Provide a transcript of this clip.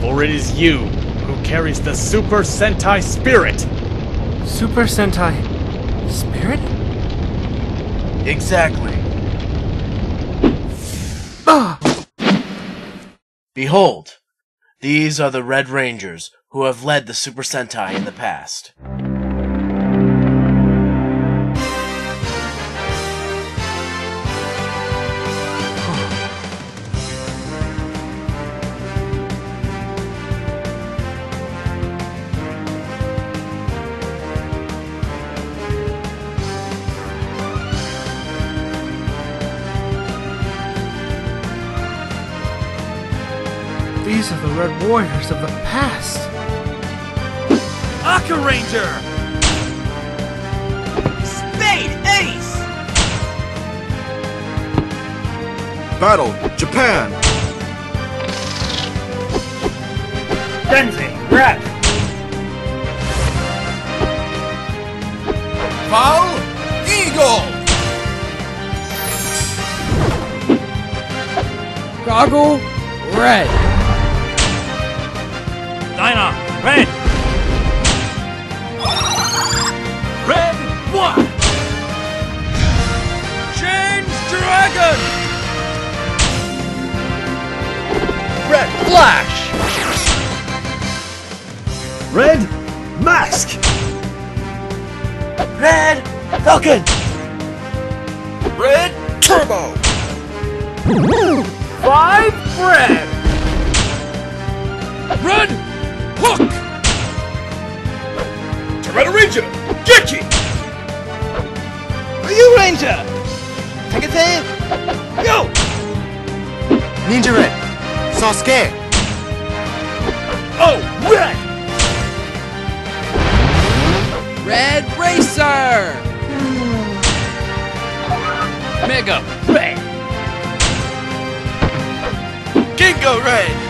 For it is you who carries the Super Sentai spirit. Super Sentai spirit? Exactly. Ah! Behold, these are the Red Rangers who have led the Super Sentai in the past. These are the Red Warriors of the past! Aka Ranger! Spade Ace! Battle Japan! Denzi Red! Vul Eagle! Goggle Red! Dina, Red! Red One! Change Dragon! Red Flash! Red Mask! Red Falcon! Red Turbo! 5 Red! Red Hook! Toretto Ranger! Get ye! Are you Ranger? Take a tail! Go! Ninja Red! Sasuke! Oh Red! Red Racer! Mega Bang! Gingo Red!